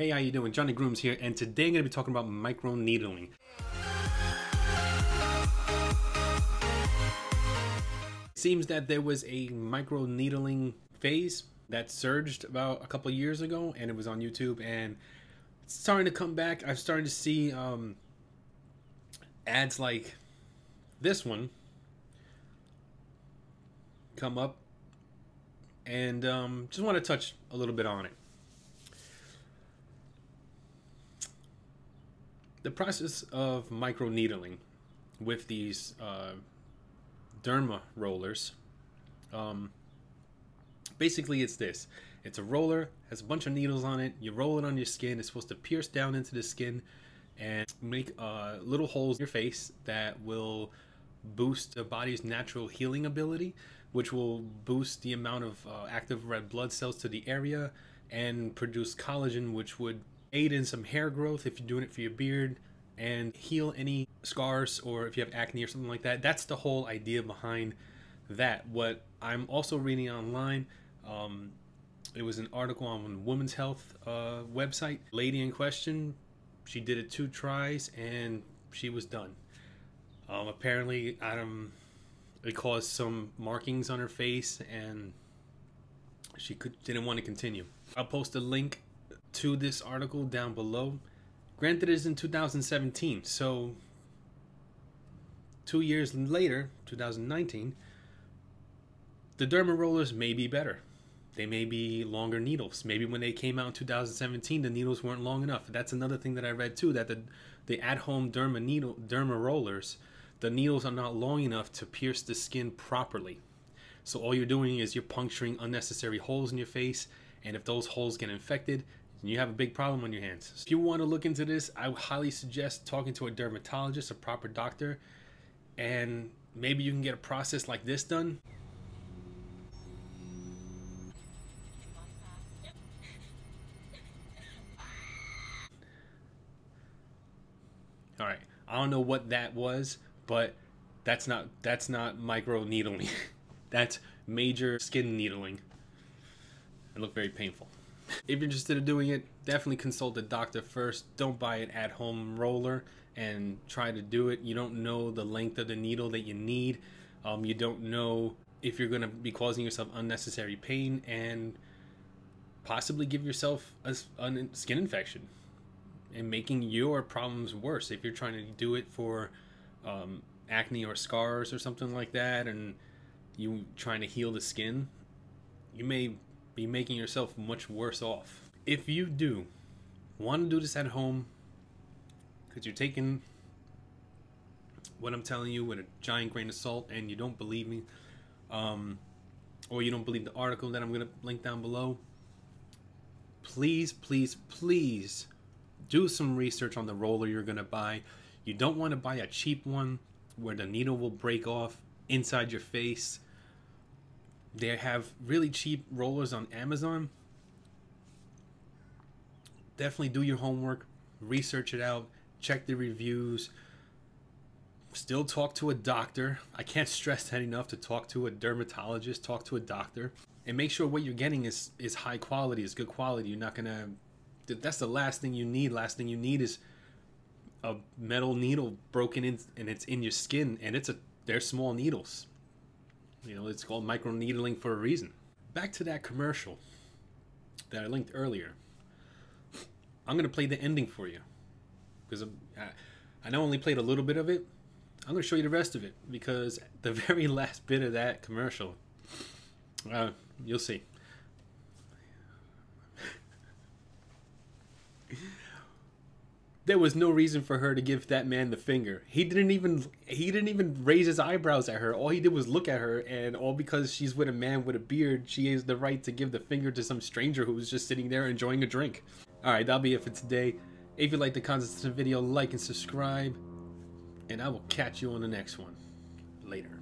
Hey, how you doing? Johnny Grooms here, and today I'm going to be talking about microneedling. It seems that there was a microneedling phase that surged about a couple years ago, and it was on YouTube, and it's starting to come back. I'm starting to see ads like this one come up, and just want to touch a little bit on it. The process of microneedling with these Dermarollers, basically it's this. It's a roller, has a bunch of needles on it. You roll it on your skin. It's supposed to pierce down into the skin and make little holes in your face that will boost the body's natural healing ability, which will boost the amount of active red blood cells to the area and produce collagen, which would aid in some hair growth if you're doing it for your beard, and heal any scars or if you have acne or something like that. That's the whole idea behind that. What I'm also reading online, it was an article on Women's Health website. Lady in question, she did it 2 tries and she was done. Apparently, it caused some markings on her face and she didn't want to continue. I'll post a link to this article down below. Granted, it's in 2017, so 2 years later, 2019, the Dermarollers may be better. They may be longer needles. Maybe when they came out in 2017, the needles weren't long enough. That's another thing that I read too, that the at-home Dermarollers, the needles are not long enough to pierce the skin properly. So all you're doing is you're puncturing unnecessary holes in your face, and if those holes get infected, you have a big problem on your hands. If you want to look into this, I would highly suggest talking to a dermatologist, a proper doctor, and maybe you can get a process like this done. All right, I don't know what that was, but that's not micro needling. That's major skin needling. It looked very painful. If you're interested in doing it, definitely consult a doctor first. Don't buy an at-home roller and try to do it. You don't know the length of the needle that you need. You don't know if you're going to be causing yourself unnecessary pain and possibly give yourself a skin infection and making your problems worse. If you're trying to do it for acne or scars or something like that, and you trying to heal the skin, you may be making yourself much worse off. If you do want to do this at home, because you're taking what I'm telling you with a giant grain of salt and you don't believe me, or you don't believe the article that I'm going to link down below, please, please, please do some research on the roller you're going to buy. You don't want to buy a cheap one where the needle will break off inside your face. They have really cheap rollers on Amazon. Definitely do your homework, research it out, check the reviews. Still talk to a doctor. I can't stress that enough, to talk to a dermatologist, talk to a doctor, and make sure what you're getting is high quality, is good quality. You're not gonna, that's the last thing you need. Last thing you need is a metal needle broken in and it's in your skin, and they're small needles. You know, it's called microneedling for a reason. Back to that commercial that I linked earlier. I'm going to play the ending for you, because I know I only played a little bit of it. I'm going to show you the rest of it, because the very last bit of that commercial, you'll see. There was no reason for her to give that man the finger. He didn't even raise his eyebrows at her. All he did was look at her, and all because she's with a man with a beard, she has the right to give the finger to some stranger who was just sitting there enjoying a drink. All right, that'll be it for today. If you like the content of the video, like and subscribe, and I will catch you on the next one. Later.